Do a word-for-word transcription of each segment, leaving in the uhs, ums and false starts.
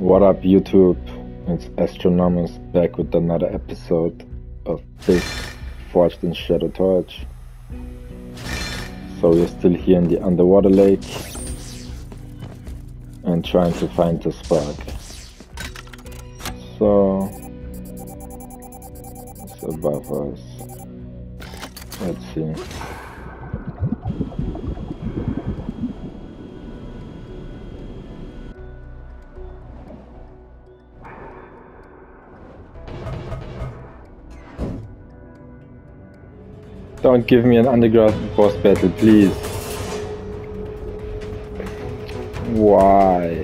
What up, YouTube? It's Astronomus back with another episode of this Forged in Shadow Torch. So we're still here in the underwater lake and trying to find the spark. So it's above us. Let's see. Don't give me an underground boss battle, please. Why?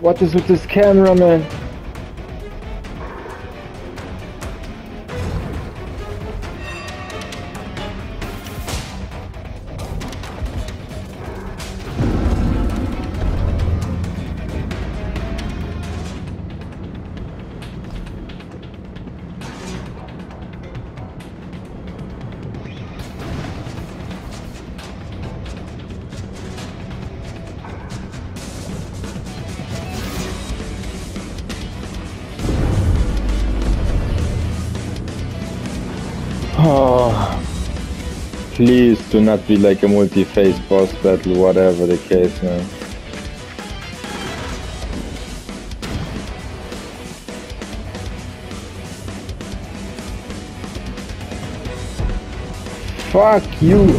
What is with this camera, man? Please do not be like a multi-phase boss battle, whatever the case, man. Fuck you!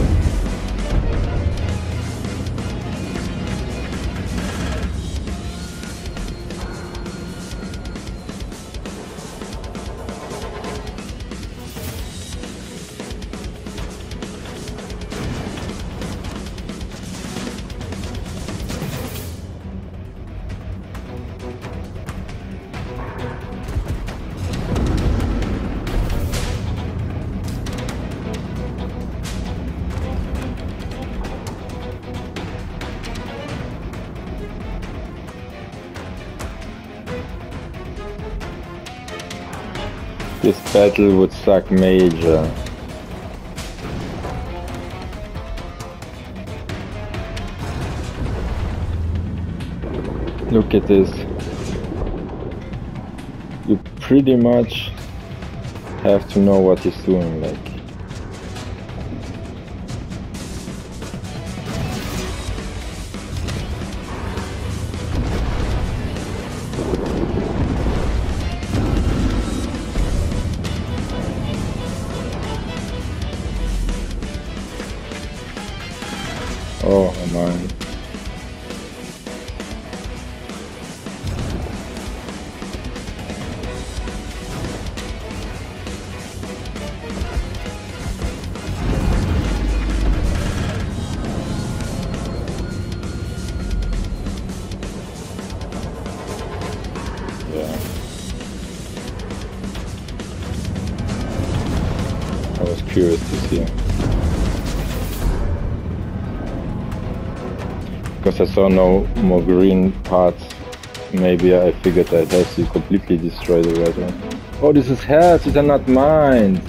This battle would suck major. Look at this. You pretty much have to know what he's doing, like. Oh man. Yeah. I was curious to see. Because I saw no more green parts, maybe I figured that it has to completely destroy the red one. Oh, this is hers, these are not mine!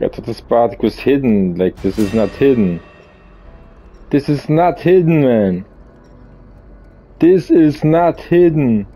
Get to the spark was hidden, like this is not hidden. This is not hidden, man. This is not hidden.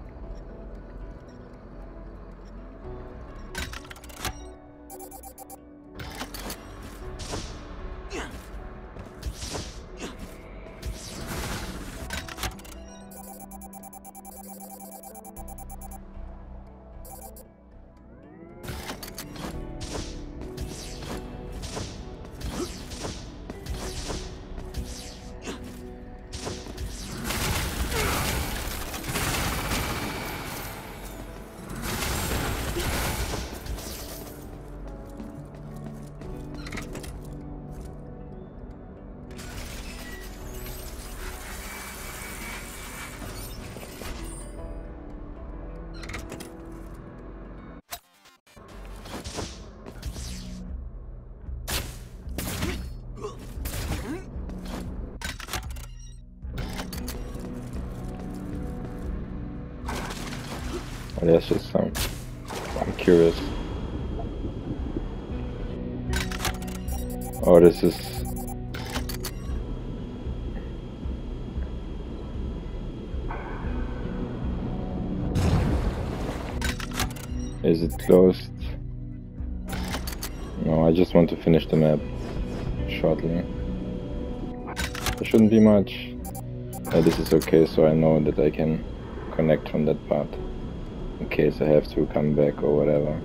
And that's just some, I'm curious. Oh, this is... Is it closed? No, I just want to finish the map shortly. There shouldn't be much. Uh, this is okay, so I know that I can connect from that part in case I have to come back or whatever.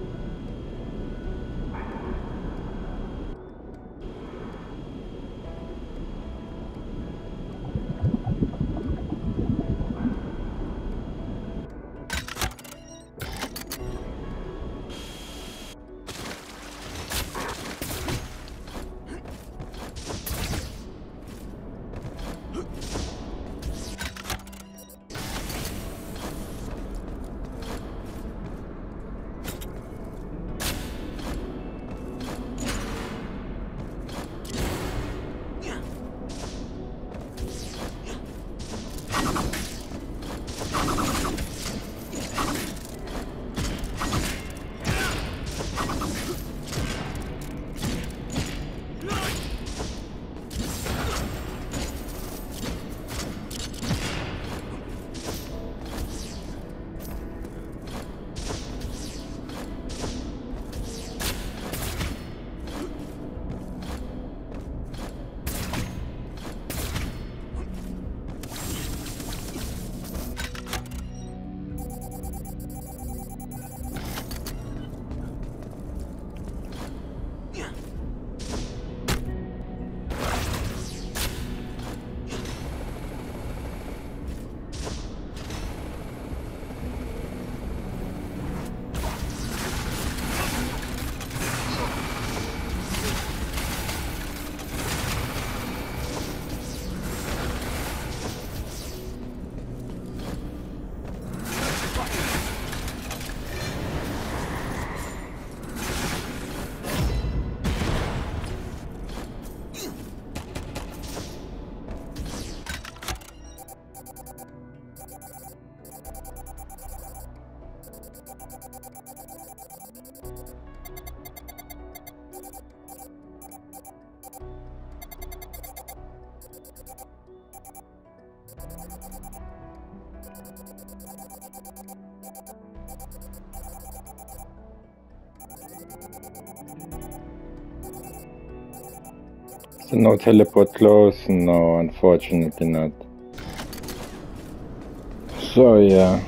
So no teleport close? No, unfortunately not. So yeah.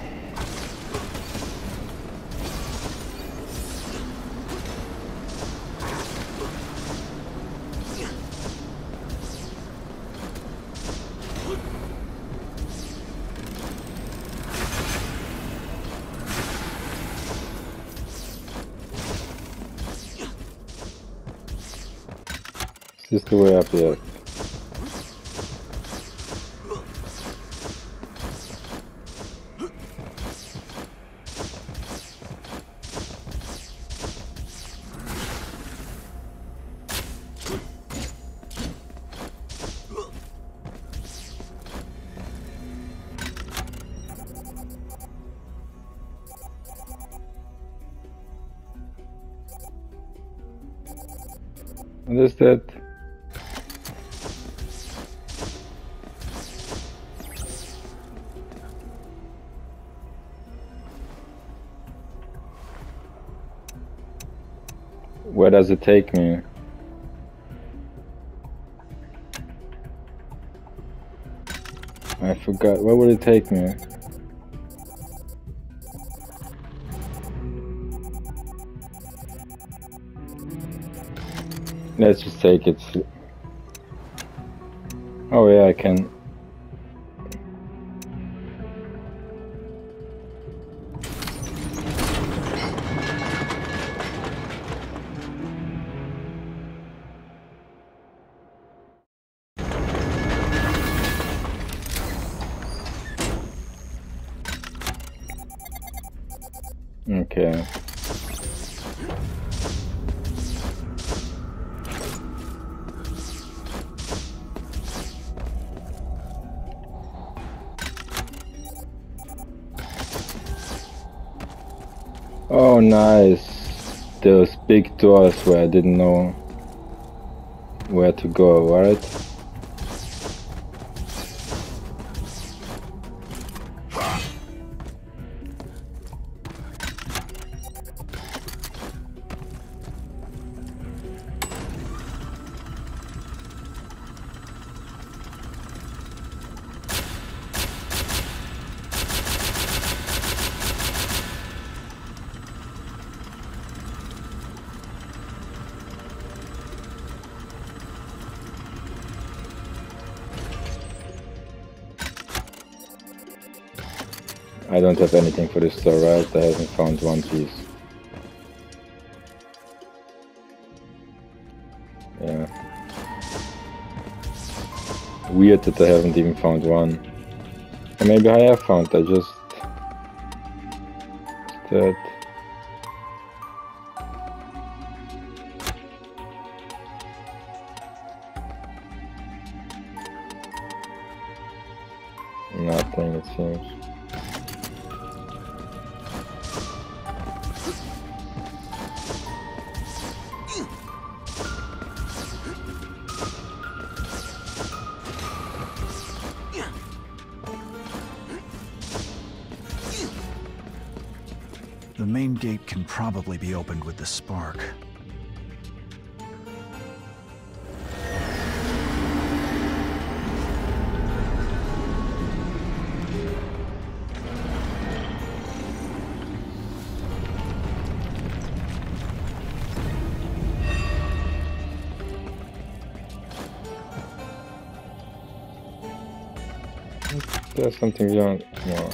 Just the way up there. What is that? Where does it take me? I forgot. Where would it take me? Let's just take it. Oh yeah, I can. Okay. Oh, nice. Those big doors where I didn't know where to go, right? I don't have anything for this store, right? I haven't found one piece. Yeah. Weird that I haven't even found one. Or maybe I have found, I just... that. Nothing, it seems. Probably be opened with the spark. There's something beyond. No.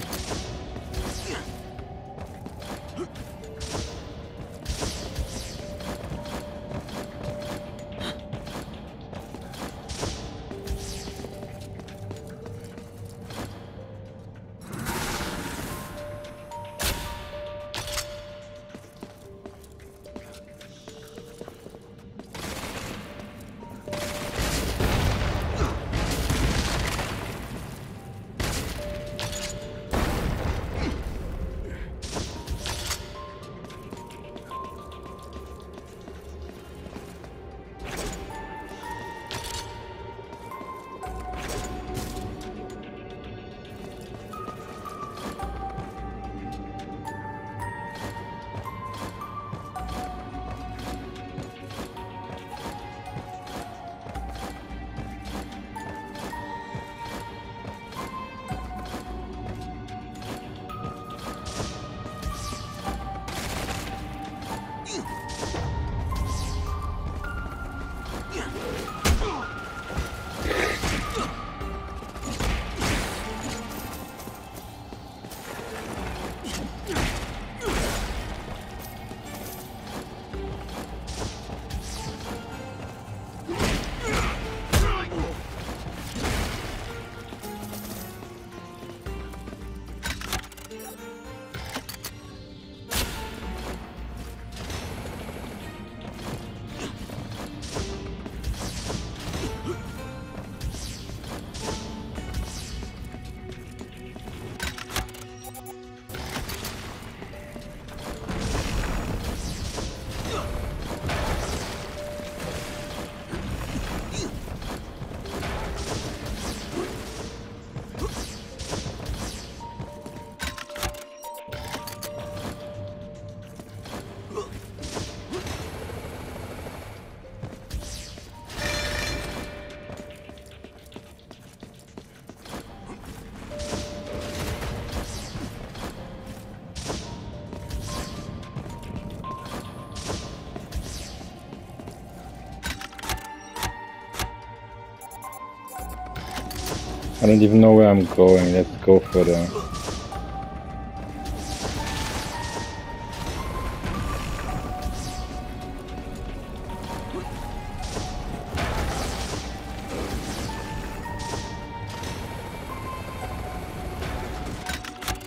I don't even know where I'm going, let's go for the...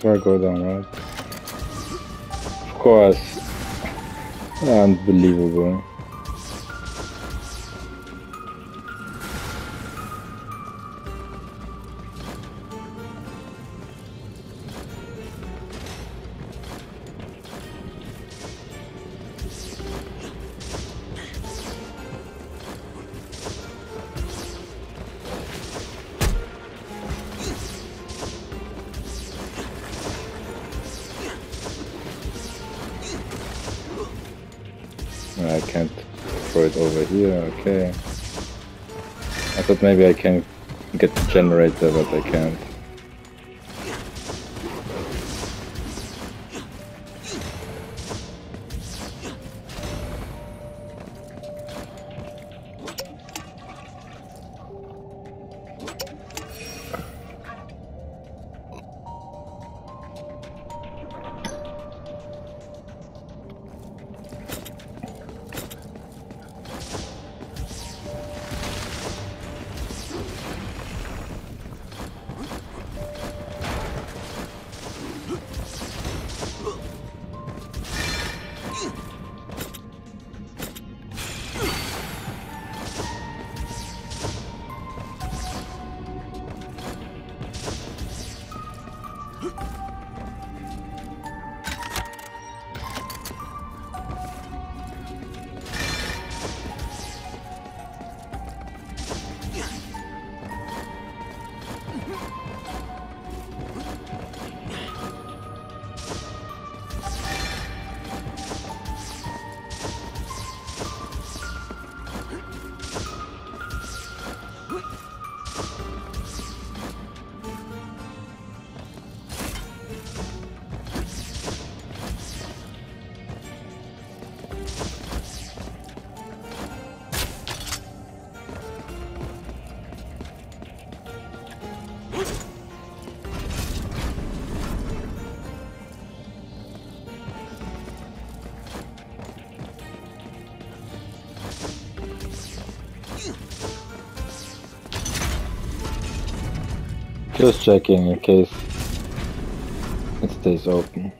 So I go down, right? Of course. Unbelievable. can't throw it over here, okay. I thought maybe I can get the generator, but I can't. Just checking in case it stays open.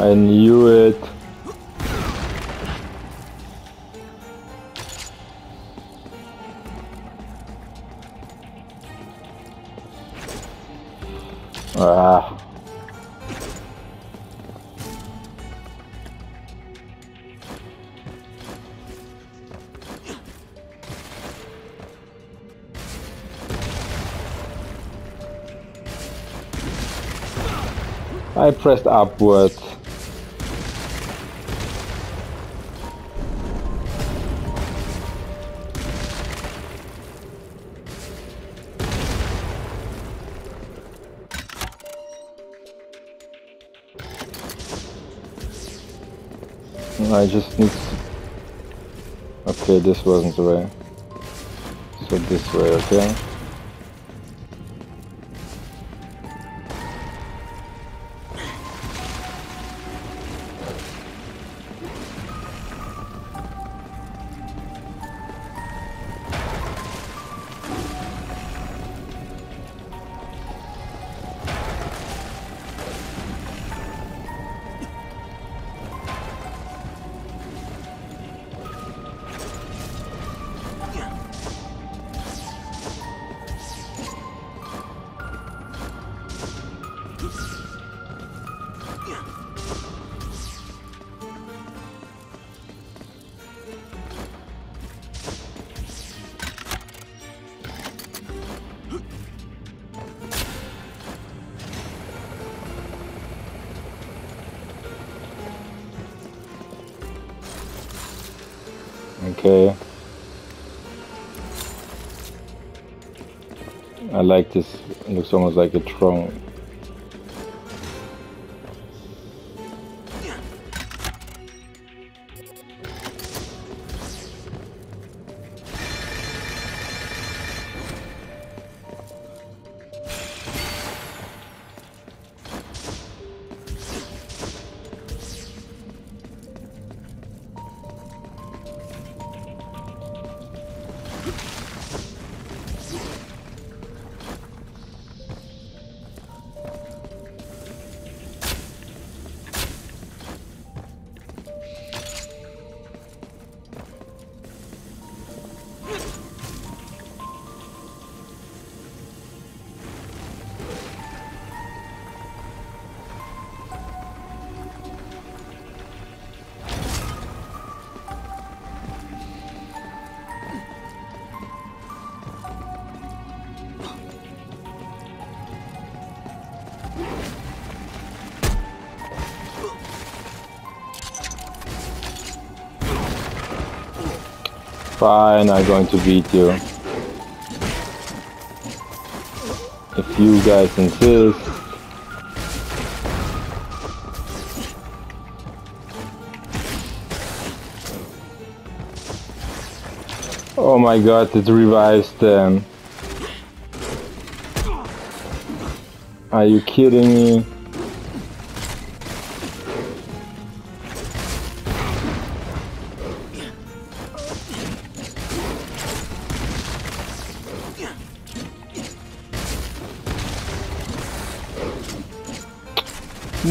I knew it. Ah. I pressed upwards. I just need to... Okay, this wasn't the way. So this way, okay? Okay. I like this. It looks almost like a throne. Fine, I'm going to beat you. If you guys insist. Oh my god, it revives them. Are you kidding me?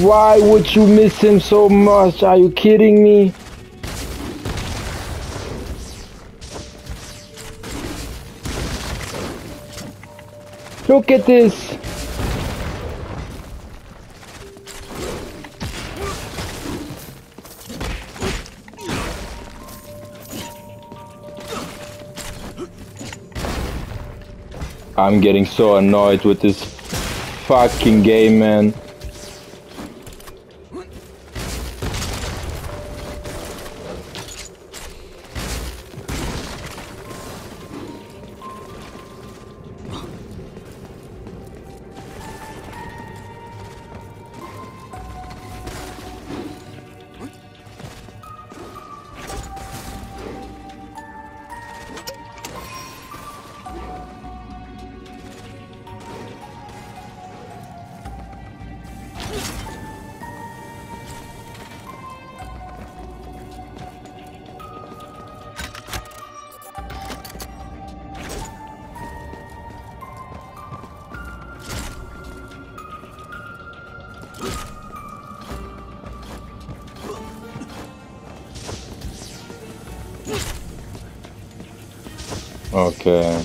Why would you miss him so much? Are you kidding me? Look at this! I'm getting so annoyed with this fucking game, man. Okay.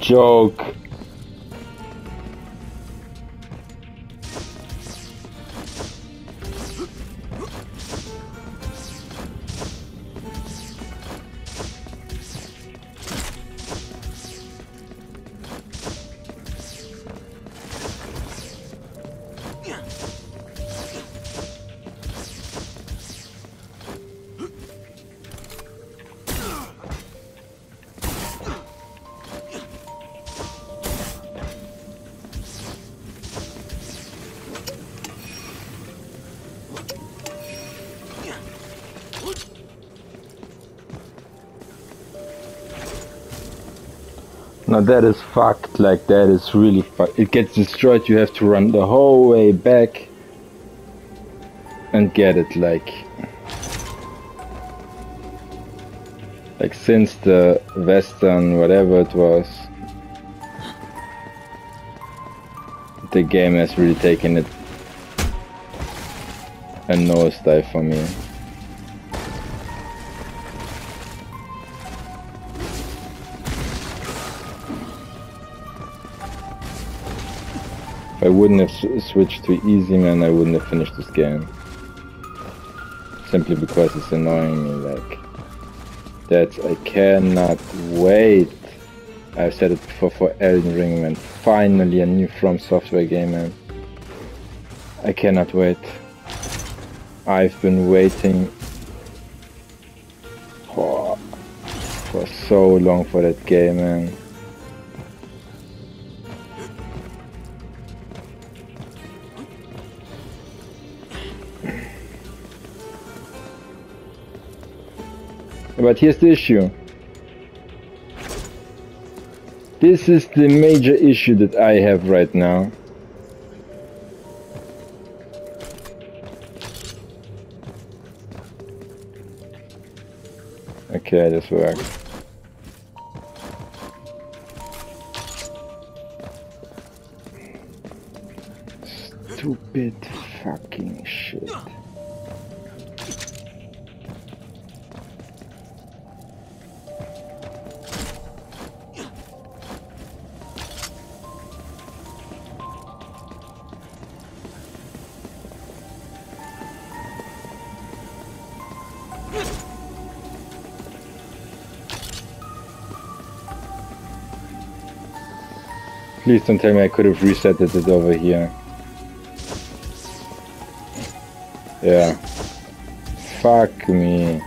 Joke. Now that is fucked, like that is really fucked. It gets destroyed, you have to run the whole way back and get it, like... Like since the Western, whatever it was, the game has really taken it a nose dive for me. I wouldn't have switched to easy, man, I wouldn't have finished this game. Simply because it's annoying me, like... That I cannot wait I've said it before for Elden Ring, man. Finally a new From Software game, man. I cannot wait. I've been waiting for, for so long for that game, man. But here's the issue. This is the major issue that I have right now. Okay, this works. Stupid fucking shit. Please don't tell me I could have reset it over here. Yeah. Fuck me.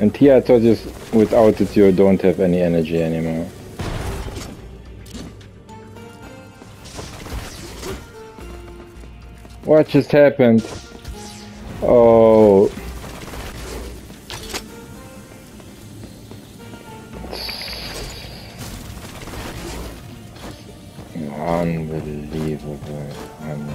And here I thought just without it you don't have any energy anymore. What just happened? Oh, unbelievable. Unbelievable.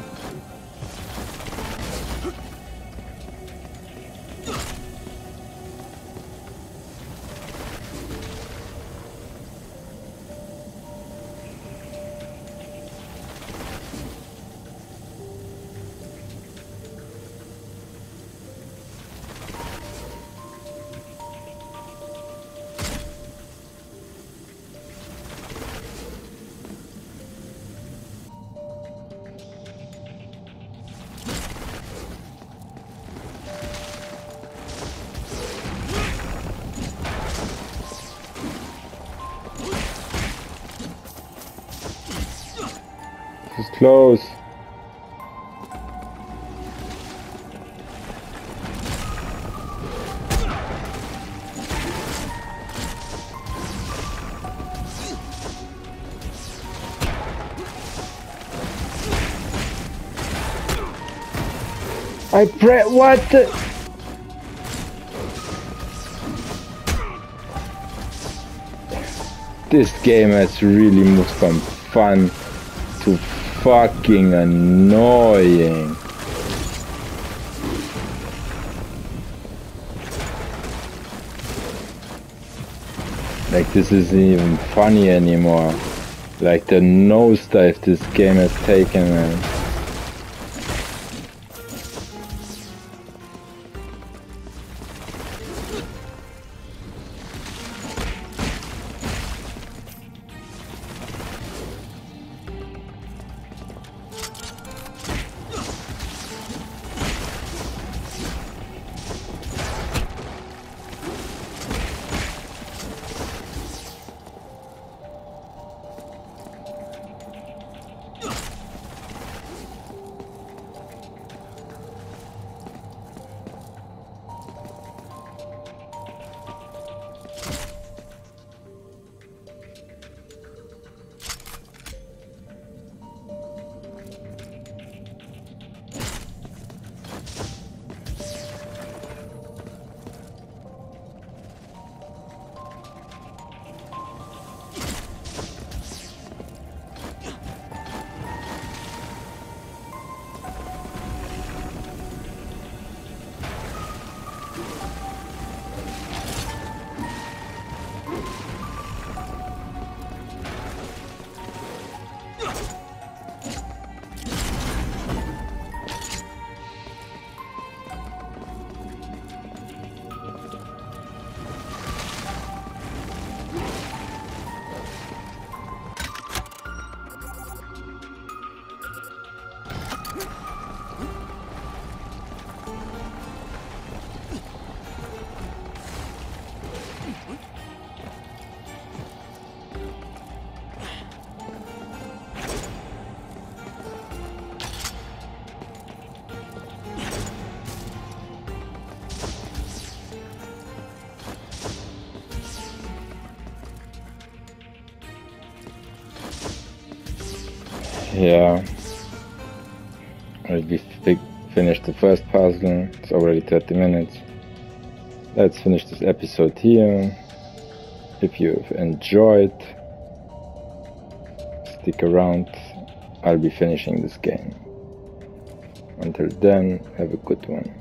This is close. I pray what the this game has really moved from fun to fucking annoying. Like this isn't even funny anymore. Like the nosedive this game has taken, man. Yeah. At least finish the first puzzle. It's already thirty minutes. Let's finish this episode here. If you've enjoyed, stick around. I'll be finishing this game. Until then, have a good one.